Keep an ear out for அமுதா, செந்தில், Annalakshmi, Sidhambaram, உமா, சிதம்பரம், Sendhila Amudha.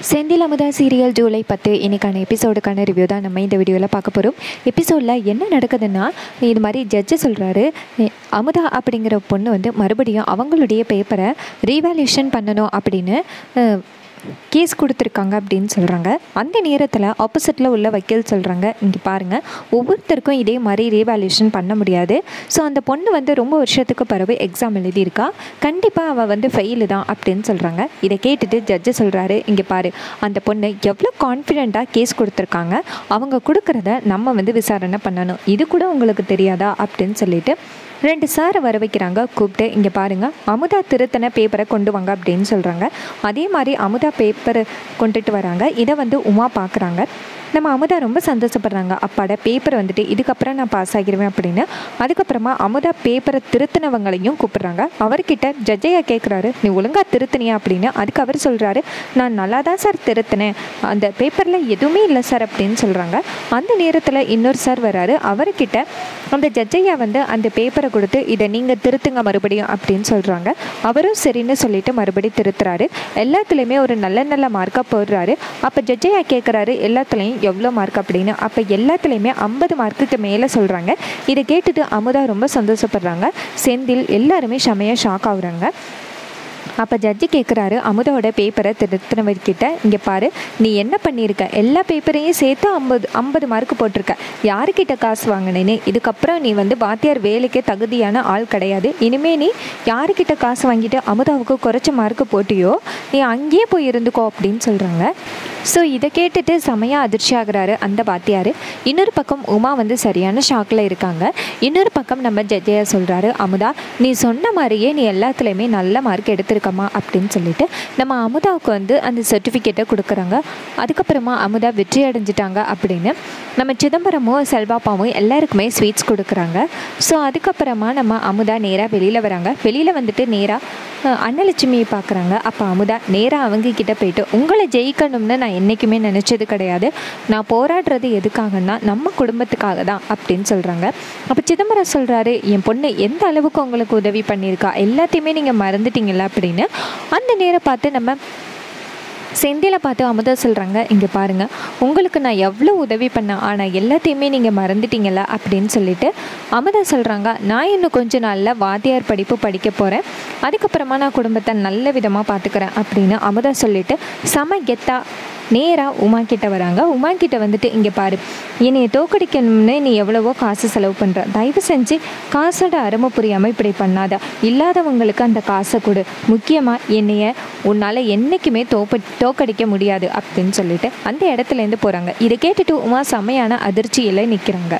Sendhila Amudha serial July 10 இன்னைக்கான எபிசோடுக்கான review தான் நம்ம இந்த வீடியோவில் பார்க்க போகிறோம். எபிசோடில் என்ன நடக்குதுன்னா இது மாதிரி ஜட்ஜு சொல்கிறாரு, அமுதா அப்படிங்கிற பொண்ணு வந்து மறுபடியும் அவங்களுடைய பேப்பரை ரீவேல்யூஷன் பண்ணணும் அப்படின்னு கேஸ் கொடுத்துருக்காங்க அப்படின்னு சொல்கிறாங்க. அந்த நேரத்தில் ஆப்போசிட்டில் உள்ள வக்கீல் சொல்கிறாங்க, இங்கே பாருங்கள், ஒவ்வொருத்தருக்கும் இதே மாதிரி ரீவேல்யூஷன் பண்ண முடியாது. ஸோ அந்த பொண்ணு வந்து ரொம்ப வருஷத்துக்கு பிறகு எக்ஸாம் எழுதியிருக்கா, கண்டிப்பாக அவள் வந்து ஃபெயிலு தான் அப்படின்னு சொல்கிறாங்க. இதை கேட்டுட்டு ஜட்ஜு சொல்கிறாரு, இங்கே பாரு, அந்த பொண்ணு எவ்வளோ கான்ஃபிடெண்ட்டாக கேஸ் கொடுத்துருக்காங்க, அவங்க கொடுக்குறத நம்ம வந்து விசாரணை பண்ணணும், இது கூட உங்களுக்கு தெரியாதா அப்படின்னு சொல்லிட்டு ரெண்டு சாரை வர வைக்கிறாங்க. கூப்பிட்டு இங்கே பாருங்கள், அமுதா திருத்தனை பேப்பரை கொண்டு வாங்க அப்படின்னு சொல்கிறாங்க. அதே மாதிரி அமுதா பேப்பரை கொண்டுட்டு வராங்க. இதை வந்து உமா பார்க்குறாங்க. நம்ம அமுதா ரொம்ப சந்தோஷப்படுறாங்க, அப்பாட பேப்பர் வந்துட்டு இதுக்கப்புறம் நான் பாஸ் ஆகிடுவேன் அப்படின்னு. அதுக்கப்புறமா அமுதா பேப்பரை திருத்தினவங்களையும் கூப்பிட்றாங்க. அவர்கிட்ட ஜட்ஜையா கேட்குறாரு, நீ ஒழுங்காக திருத்தினியா அப்படின்னு. அதுக்கு அவர் சொல்கிறாரு, நான் நல்லா தான் சார் திருத்தினேன், அந்த பேப்பரில் எதுவுமே இல்லை சார் அப்படின்னு சொல்கிறாங்க. அந்த நேரத்தில் இன்னொரு சார் வராரு. அவர்கிட்ட அந்த ஜட்ஜையா வந்து அந்த பேப்பரை கொடுத்து, இதை நீங்கள் திருத்துங்க மறுபடியும் அப்படின்னு சொல்கிறாங்க. அவரும் சரின்னு சொல்லிட்டு மறுபடியும் திருத்துறாரு. எல்லாத்துலேயுமே ஒரு நல்ல நல்ல மார்க்காக போடுறாரு. அப்போ ஜட்ஜையா கேட்குறாரு, எல்லாத்துலேயும் எவ்வளோ மார்க் அப்படின்னு. அப்போ எல்லாத்துலேயுமே 50 மார்க்குக்கு மேலே சொல்கிறாங்க. இதை கேட்டுட்டு அமுதா ரொம்ப சந்தோஷப்படுறாங்க. செந்தில் எல்லாருமே செமையாக ஷாக் ஆகுறாங்க. அப்போ ஜட்ஜி கேட்குறாரு அமுதாவோட பேப்பரை திருத்தினவர்கிட்ட, இங்கே பாரு, நீ என்ன பண்ணியிருக்க, எல்லா பேப்பரையும் சேர்த்து 50 மார்க்கு போட்டிருக்க, யாருக்கிட்ட காசு வாங்கினேன்னு. இதுக்கப்புறம் நீ வந்து வாத்தியார் வேலைக்கே தகுதியான ஆள் கிடையாது. இனிமேல் நீ யாருக்கிட்ட காசு வாங்கிட்டு அமுதாவுக்கு குறைச்ச மார்க்கு போட்டியோ, நீ அங்கேயே போய் இருந்துக்கோ அப்படின்னு சொல்கிறாங்க. ஸோ இதை கேட்டுட்டு செமையாக அதிர்ச்சி ஆகிறாரு அந்த வாத்தியார். இன்னொரு பக்கம் உமா வந்து சரியான ஷாக்கில் இருக்காங்க. இன்னொரு பக்கம் நம்ம ஜட்ஜையா சொல்கிறாரு, அமுதா நீ சொன்ன மாதிரியே நீ எல்லாத்துலேயுமே நல்ல மார்க் எடுத்துருக்க அப்படின்னு சொல்லிட்டு நம்ம அமுதாவுக்கு வந்து அந்த சர்டிஃபிகேட்டை கொடுக்குறாங்க. அதுக்கப்புறமா அமுதா வெற்றி அடைஞ்சிட்டாங்க அப்படின்னு நம்ம சிதம்பரமும் செல்வாப்பாவும் எல்லாருக்குமே ஸ்வீட்ஸ் கொடுக்குறாங்க. ஸோ அதுக்கப்புறமா நம்ம அமுதா நேராக வெளியில் வராங்க. வெளியில் வந்துட்டு நேராக அன்னலட்சுமியை பார்க்குறாங்க. அப்போ அமுதா நேராக அவங்கக்கிட்ட போயிட்டு, உங்களை ஜெயிக்கணும்னு நான் என்றைக்குமே நினச்சது கிடையாது, நான் போராடுறது எதுக்காகன்னா நம்ம குடும்பத்துக்காக தான் அப்படின்னு சொல்கிறாங்க. அப்போ சிதம்பரம் சொல்கிறாரு, என் பொண்ணு எந்த அளவுக்கு உங்களுக்கு உதவி பண்ணியிருக்கா, எல்லாத்தையுமே நீங்கள் மறந்துட்டீங்களா அப்படின்னு. அந்த நேரம் பார்த்து நம்ம செந்தில பார்த்து அமுதா சொல்கிறாங்க, இங்கே பாருங்கள், உங்களுக்கு நான் எவ்வளோ உதவி பண்ணேன், ஆனால் எல்லாத்தையுமே நீங்கள் மறந்துட்டீங்களா அப்படின்னு சொல்லிட்டு அமுதா சொல்கிறாங்க, நான் இன்னும் கொஞ்சம் நாளில் வாத்தியார் படிப்பு படிக்க போகிறேன், அதுக்கப்புறமா நான் குடும்பத்தை நல்ல விதமாக பார்த்துக்கிறேன் அப்படின்னு அமுதா சொல்லிவிட்டு செம கெத்தா நேராக உமா கிட்ட வராங்க. உமா கிட்ட வந்துட்டு, இங்கே பாரு, என்னையை தோக்கடிக்கணும்னு நீ எவ்வளவோ காசு செலவு பண்ணுற, தயவு செஞ்சு காசோட அருமை புரியாமல் இப்படி பண்ணாத, இல்லாதவங்களுக்கு அந்த காசை கொடு, முக்கியமாக என்னைய உன்னால் என்றைக்குமே தோக்கடிக்க முடியாது அப்படின்னு சொல்லிட்டு அந்த இடத்துலேருந்து போகிறாங்க. இதை கேட்டுட்டு உமா செமையான அதிர்ச்சியில் நிற்கிறாங்க.